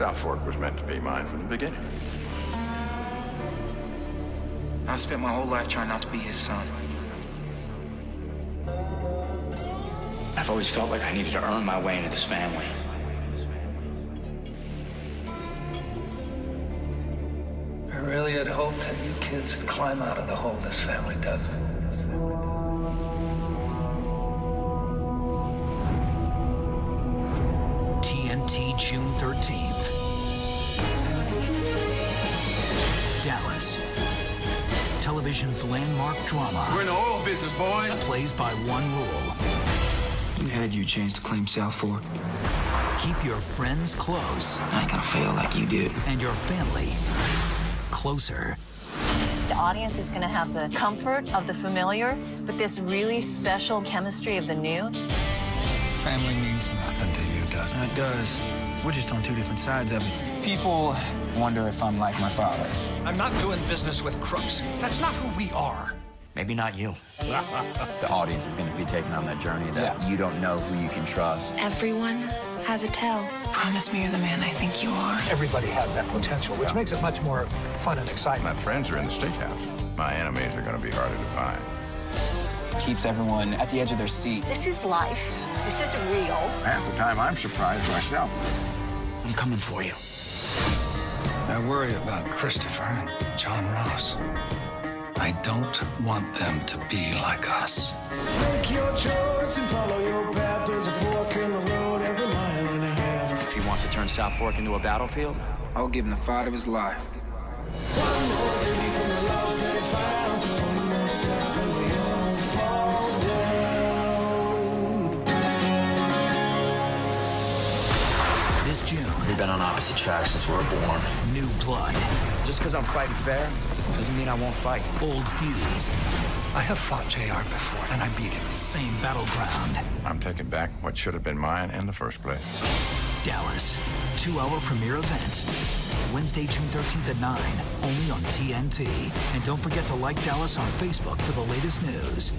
Southfork was meant to be mine from the beginning. I spent my whole life trying not to be his son. I've always felt like I needed to earn my way into this family. I really had hoped that you kids would climb out of the hole this family dug. TNT June 13th. Dallas. Television's landmark drama. We're in the oil business, boys. Plays by one rule. You had your chance to claim Southfork. Keep your friends close. I ain't gonna fail like you did. And your family closer. The audience is gonna have the comfort of the familiar, but this really special chemistry of the new. Family means nothing to you, doesn't it? It does. We're just on two different sides of it. People wonder if I'm like my father. I'm not doing business with crooks. That's not who we are. Maybe not you. The audience is going to be taken on that journey that you don't know who you can trust. Everyone has a tell. Promise me you're the man I think you are. Everybody has that potential, which makes it much more fun and exciting. My friends are in the steakhouse. My enemies are going to be harder to find. Keeps everyone at the edge of their seat. This is life. This is real. Half the time, I'm surprised myself. I'm coming for you. I worry about Christopher and John Ross. I don't want them to be like us. Make your choice and follow your path. There's a fork in the road every mile and a half. If he wants to turn Southfork into a battlefield, I'll give him the fight of his life. This June. We've been on opposite tracks since we were born. New blood. Just because I'm fighting fair doesn't mean I won't fight. Old feuds. I have fought JR before, and I beat him. Same battleground. I'm taking back what should have been mine in the first place. Dallas. 2-hour premiere event. Wednesday, June 13th at 9, only on TNT. And don't forget to like Dallas on Facebook for the latest news.